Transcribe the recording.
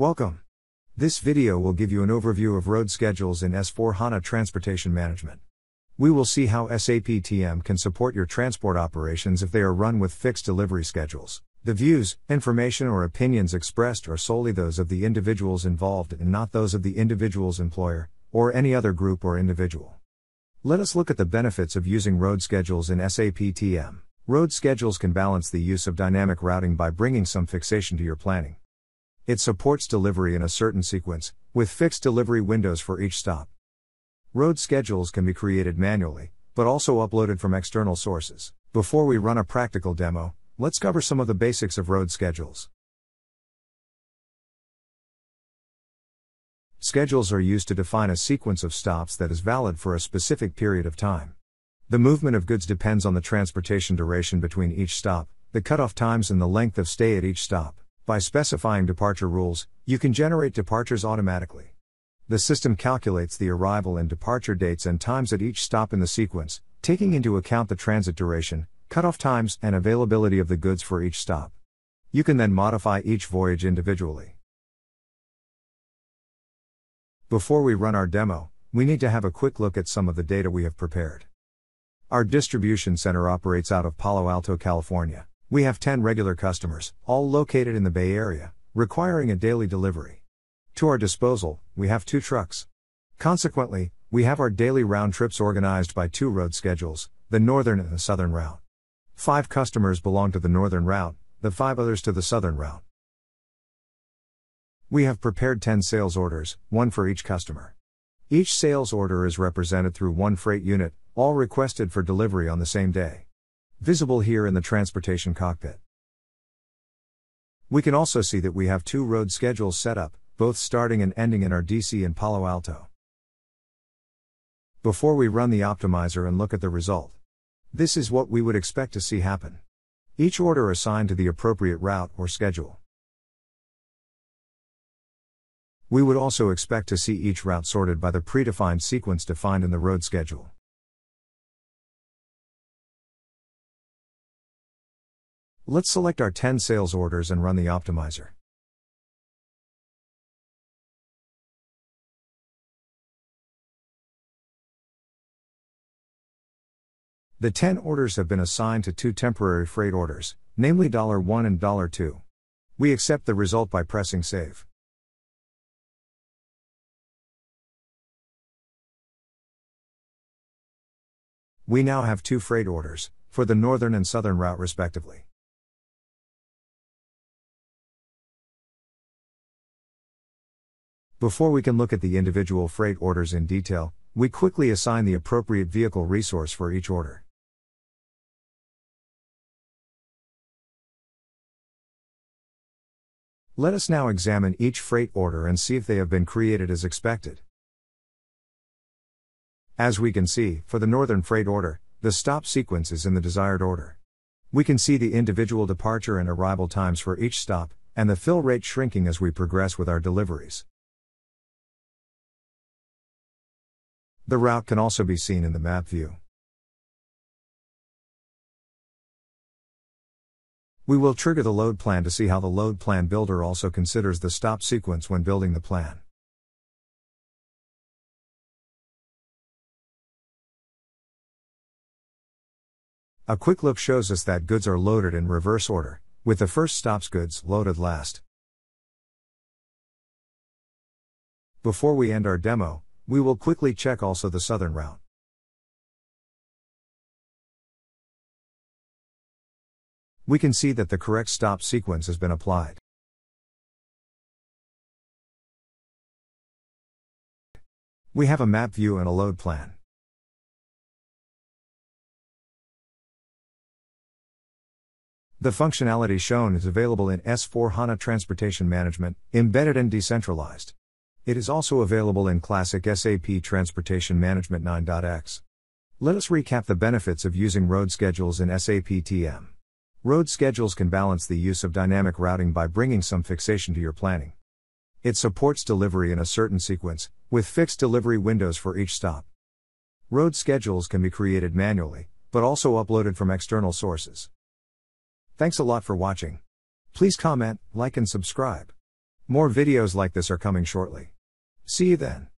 Welcome. This video will give you an overview of road schedules in S/4HANA Transportation Management. We will see how SAP TM can support your transport operations if they are run with fixed delivery schedules. The views, information or opinions expressed are solely those of the individuals involved and not those of the individual's employer, or any other group or individual. Let us look at the benefits of using road schedules in SAP TM. Road schedules can balance the use of dynamic routing by bringing some fixation to your planning. It supports delivery in a certain sequence, with fixed delivery windows for each stop. Road schedules can be created manually, but also uploaded from external sources. Before we run a practical demo, let's cover some of the basics of road schedules. Schedules are used to define a sequence of stops that is valid for a specific period of time. The movement of goods depends on the transportation duration between each stop, the cutoff times and the length of stay at each stop. By specifying departure rules, you can generate departures automatically. The system calculates the arrival and departure dates and times at each stop in the sequence, taking into account the transit duration, cutoff times, and availability of the goods for each stop. You can then modify each voyage individually. Before we run our demo, we need to have a quick look at some of the data we have prepared. Our distribution center operates out of Palo Alto, California. We have 10 regular customers, all located in the Bay Area, requiring a daily delivery. To our disposal, we have 2 trucks. Consequently, we have our daily round trips organized by 2 road schedules, the northern and the southern route. 5 customers belong to the northern route, the 5 others to the southern route. We have prepared 10 sales orders, 1 for each customer. Each sales order is represented through 1 freight unit, all requested for delivery on the same day. Visible here in the transportation cockpit. We can also see that we have 2 road schedules set up, both starting and ending in our DC in Palo Alto. Before we run the optimizer and look at the result, this is what we would expect to see happen. Each order assigned to the appropriate route or schedule. We would also expect to see each route sorted by the predefined sequence defined in the road schedule. Let's select our 10 sales orders and run the optimizer. The 10 orders have been assigned to 2 temporary freight orders, namely $1 and $2. We accept the result by pressing save. We now have 2 freight orders, for the northern and southern route respectively. Before we can look at the individual freight orders in detail, we quickly assign the appropriate vehicle resource for each order. Let us now examine each freight order and see if they have been created as expected. As we can see, for the northern freight order, the stop sequence is in the desired order. We can see the individual departure and arrival times for each stop, and the fill rate shrinking as we progress with our deliveries. The route can also be seen in the map view. We will trigger the load plan to see how the load plan builder also considers the stop sequence when building the plan. A quick look shows us that goods are loaded in reverse order, with the first stop's goods loaded last. Before we end our demo, we will quickly check also the southern route. We can see that the correct stop sequence has been applied. We have a map view and a load plan. The functionality shown is available in S/4HANA Transportation Management, embedded and decentralized. It is also available in classic SAP Transportation Management 9.x. Let us recap the benefits of using road schedules in SAP TM. Road schedules can balance the use of dynamic routing by bringing some fixation to your planning. It supports delivery in a certain sequence, with fixed delivery windows for each stop. Road schedules can be created manually, but also uploaded from external sources. Thanks a lot for watching. Please comment, like and subscribe. More videos like this are coming shortly. See you then.